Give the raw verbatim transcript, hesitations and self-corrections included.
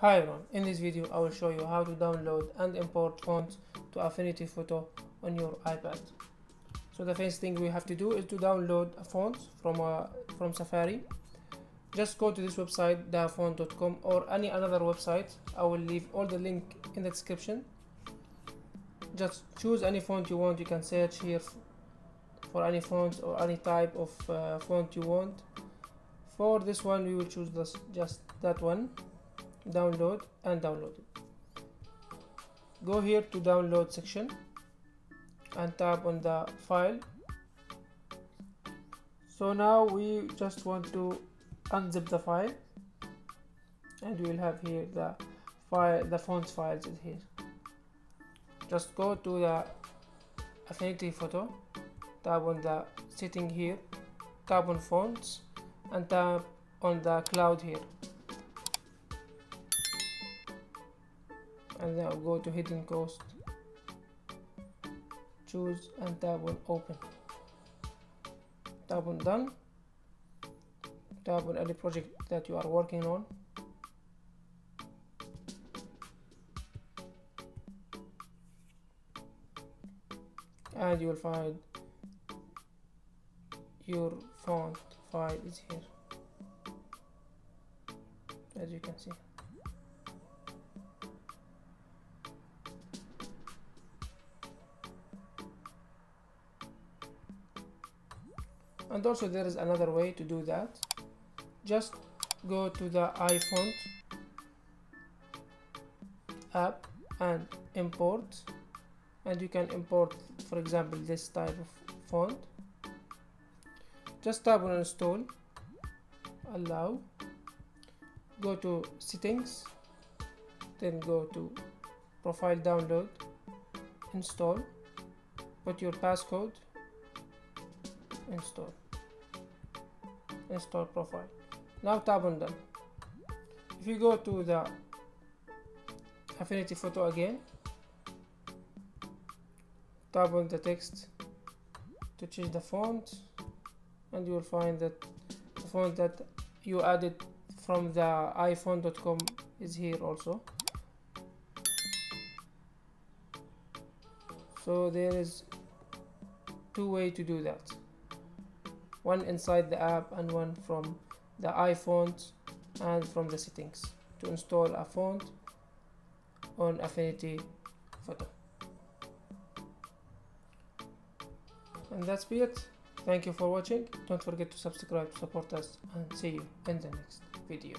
Hi everyone, in this video I will show you how to download and import fonts to Affinity Photo on your iPad. So the first thing we have to do is to download a font from, a, from Safari. Just go to this website dafont dot com or any another website. I will leave all the link in the description. Just choose any font you want. You can search here for any font or any type of uh, font you want. For this one we will choose this, just that one. Download and download it. Go here to download section and tap on the file. So now we just want to unzip the file and we will have here the file, the fonts files is here. Just go to the Affinity Photo, tap on the setting here, tap on fonts and tap on the cloud here. And now go to hidden cost, choose and tap on open, tap on done, tap on any project that you are working on. And you will find your font file is here, as you can see. And also there is another way to do that. Just go to the iFont app and import, and you can import, for example, this type of font. Just tap on install, allow, go to settings, then go to profile download, install, put your passcode, install install profile. Now tap on done. If you go to the Affinity Photo again, tap on the text to change the font, and you will find that the font that you added from the iFont dot com is here also. So there is two ways to do that, one inside the app and one from the iFont and from the settings to install a font on Affinity Photo. And that's it. Thank you for watching. Don't forget to subscribe to support us, and see you in the next video.